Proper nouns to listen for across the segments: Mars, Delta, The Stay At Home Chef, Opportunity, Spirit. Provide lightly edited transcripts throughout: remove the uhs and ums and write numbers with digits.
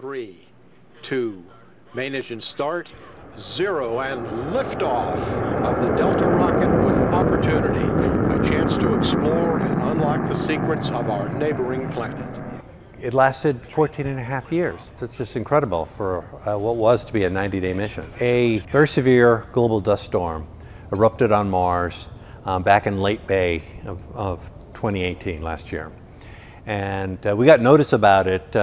3, 2, main engine start, 0, and liftoff of the Delta rocket with Opportunity, a chance to explore and unlock the secrets of our neighboring planet. It lasted 14.5 years. It's just incredible for what was to be a 90-day mission. A very severe global dust storm erupted on Mars back in late May of 2018, last year. And we got notice about it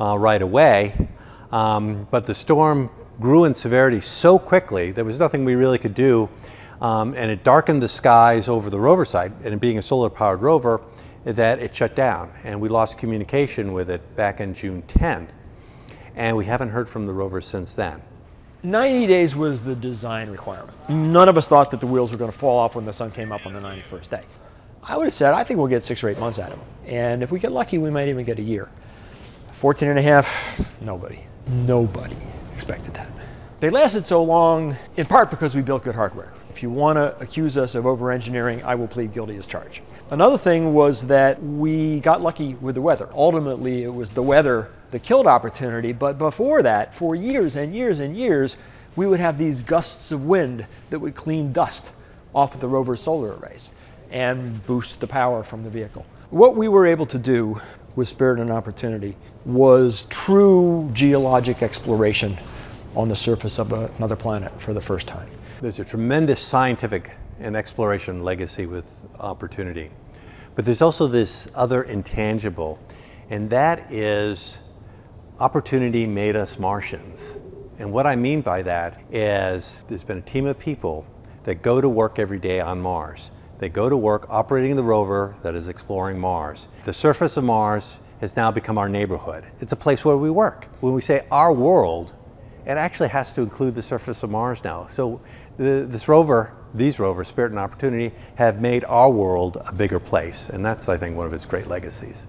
right away, but the storm grew in severity so quickly there was nothing we really could do, and it darkened the skies over the rover site, and it being a solar-powered rover, that it shut down, and we lost communication with it back on June 10th, and we haven't heard from the rover since then. 90 days was the design requirement. None of us thought that the wheels were going to fall off when the sun came up on the 91st day. I would have said, I think we'll get 6 or 8 months out of them, and if we get lucky, we might even get a year. 14.5, nobody expected that. They lasted so long, in part because we built good hardware. If you want to accuse us of over-engineering, I will plead guilty as charged. Another thing was that we got lucky with the weather. Ultimately, it was the weather that killed Opportunity, but before that, for years and years and years, we would have these gusts of wind that would clean dust off of the rover's solar arrays and boost the power from the vehicle. What we were able to do with Spirit and Opportunity was true geologic exploration on the surface of another planet for the first time. There's a tremendous scientific and exploration legacy with Opportunity, but there's also this other intangible, and that is Opportunity made us Martians. And what I mean by that is there's been a team of people that go to work every day on Mars. They go to work operating the rover that is exploring Mars. The surface of Mars has now become our neighborhood. It's a place where we work. When we say our world, it actually has to include the surface of Mars now. So these rovers, Spirit and Opportunity, have made our world a bigger place, and that's, I think, one of its great legacies.